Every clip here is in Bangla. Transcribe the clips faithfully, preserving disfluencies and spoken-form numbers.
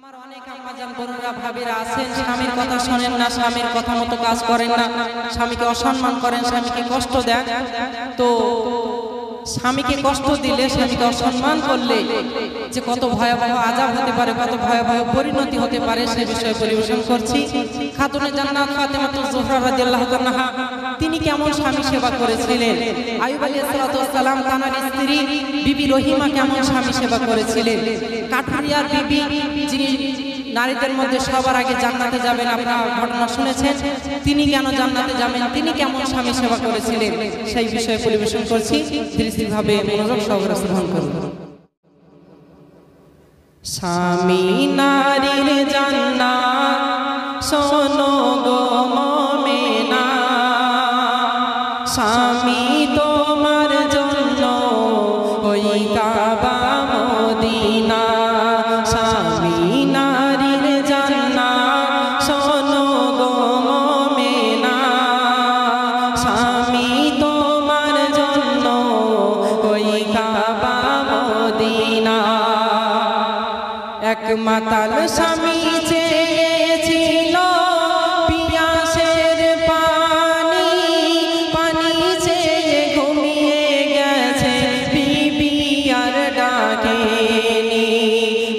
আমার অনেক আম্মা জান বোনেরা ভাবিরা আছেন, স্বামীর কথা শোনেন না, স্বামীর কথা মতো কাজ করেন না, স্বামীকে অসম্মান করেন, স্বামীকে কষ্ট দেন। তো স্বামীকে কষ্ট দিলে, স্বামীকে অসম্মান করলে যে কত ভয়াবহ আযাব হতে পারে, কত ভয়াবহ পরিণতি হতে পারে, সে বিষয়ে পরিবেশন করছি। খাতুনে জান্নাত ফাতেমাতুজ জোহরা রাদিয়াল্লাহু তাআলা তিনি কেমন স্বামী সেবা করেছিলেন, আইয়ুব আলাইহিস সালাম তানার স্ত্রী বিবি রহিমা কেমন স্বামী সেবা করেছিলেন, কাঠুরিয়ার বিবি যিনি নারীদের মধ্যে সবার আগে জান্নাতে যাবেন, আপনারা ঘটনা শুনেছেন, তিনি কেন জান্নাতে যাবেন, তিনি কেমন স্বামী সেবা করেছিলেন সেই বিষয়ে পরিবেশন করছি। ধীরস্থিরভাবে মনোযোগ সহকারে শ্রবণ করুন। স্বামী নারীর জান্নাত, শোনো গো মোমেনা, স্বামী তোমার জন্য ওই কাবা মদিনা। মাতাল স্বামী চেয়েছিল পিয়াসের পানি, পানি চেয়ে ঘুমিয়ে গেছে, বিবি আর ডাকেনি।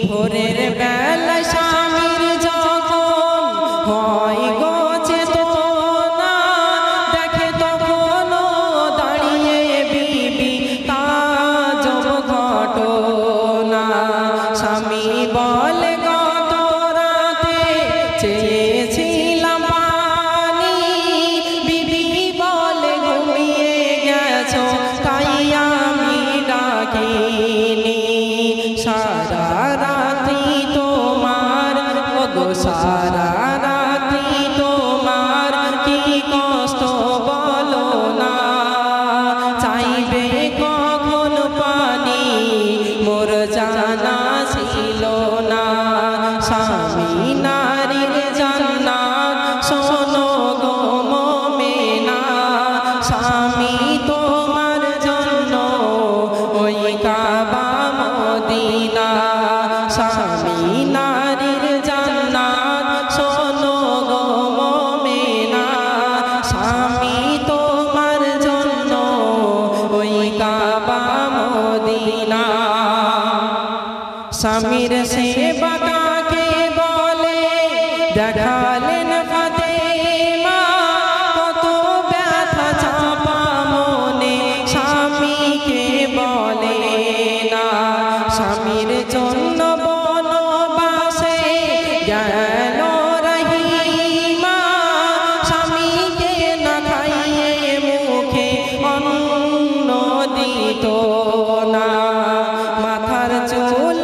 ভোরের বেলা স্বামীর যখন হয় গছে তোনা, দেখে তখন দাঁড়িয়ে বিবি তাজব ঘটনা। স্বামী বলে, সারা রাতি তোমার কি কষ্ট বলো না, চাইবে কখন পানি মোর জানা ছিল না। স্বামী নারীর জান্নাত, শোনো গো মোমেনা, স্বামী তোমার জন্য ওই কাবা মদিনা। স্বামী নারীর স্বামীর সেবা কাকে বলে দেখালেন ফাতেমা, কত ব্যথা চাপা মনে স্বামীকে বলে না। স্বামীর জন্য বনবাসে গেল রহিমা, স্বামীকে না খাইয়ে মুখে অন্ন দিত না। মাথার চুল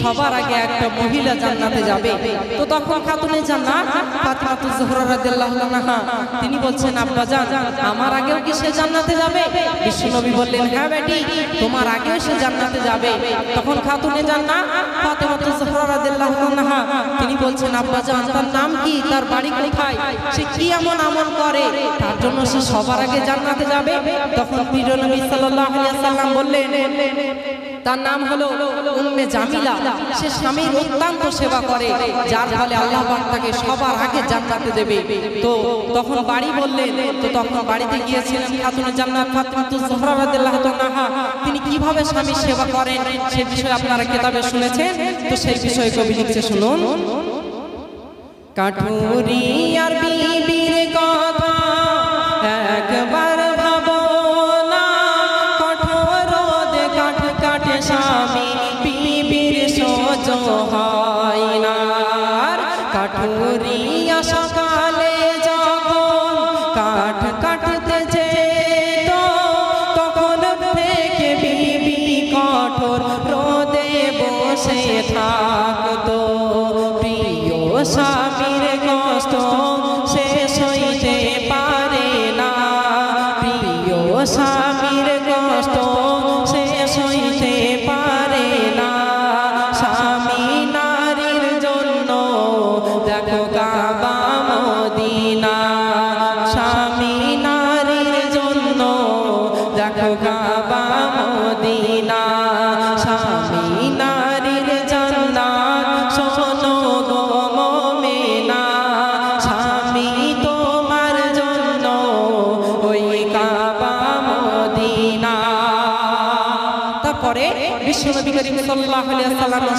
সবার আগে একটা মহিলা জান্নাতে যাবে। তো তখন খাতুনে জান্নাত ফাতেমাতুজ জোহরা রাদিয়াল্লাহু তাআলা তিনি বলছেন, আব্বা জান আমার আগেও কি সে জান্নাতে যাবে? বিশ্বনবী বললেন, হ্যাঁ বেটি তোমার আগেও সে জান্নাতে যাবে। তখন খাতুনে জান্নাত ফাতেমাতুজ জোহরা রাদিয়াল্লাহু তাআলা তিনি বলছেন, আব্বা জান তার নাম কি, তার বাড়ি কোথায়, সে কি এমন আমল করে তার জন্য সে সবার আগে জান্নাতে যাবে? তখন প্রিয় নবী সাল্লাল্লাহু আলাইহি ওয়াসাল্লাম বললেন, তার নাম হলো উম্মে জামিলা, সে স্বামীর অত্যন্ত সেবা করে, যার ফলে আল্লাহ পাক তাকে সবার আগে জান্নাতে দেবে। তো তখন বাড়ি বললেন, তো তখন বাড়িতে গিয়েছিলেন খাতুনে জান্নাত ফাতেমাতুজ জোহরা রাদিয়াল্লাহু তাআলা তিনি কিভাবে স্বামীর সেবা করেন সে বিষয়ে আপনারা কিতাবে শুনেছেন। তো সেই বিষয়ে কবি লিখছে, শুনুন, কাঠুরি আর বিবির কথা একবার ভাবো না, কঠোর রোদে কাঠ কাটে।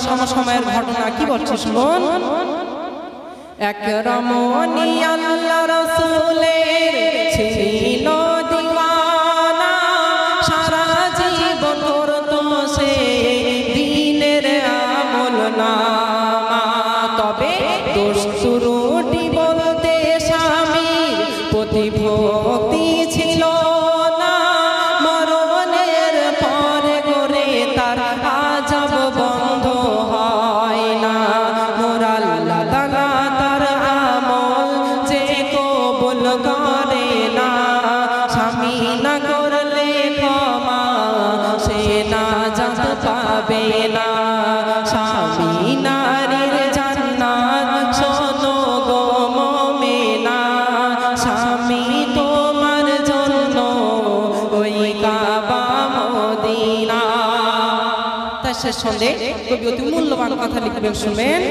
সমসময়ের ঘটনা কি বলছে শুনুন। এক রমণী আল্লাহ রাসূলের ছিল দিওয়ানা, সারা জীবন করত সে দ্বীনের আমল নামা। তবে দোষ ত্রুটি বলতে স্বামীর প্রতি ভক্তি ছিল না। মরণের পরে করে তার আযাব মূল্যবান কথা লিখবেন শুনবেন।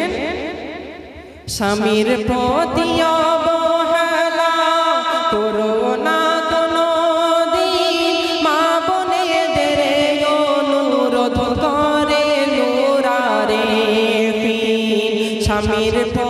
স্বামীর প্রতি অবহেলা করো না কোনদিন, মা বোনেদের অনুরোধ করে নুরারে। স্বামীর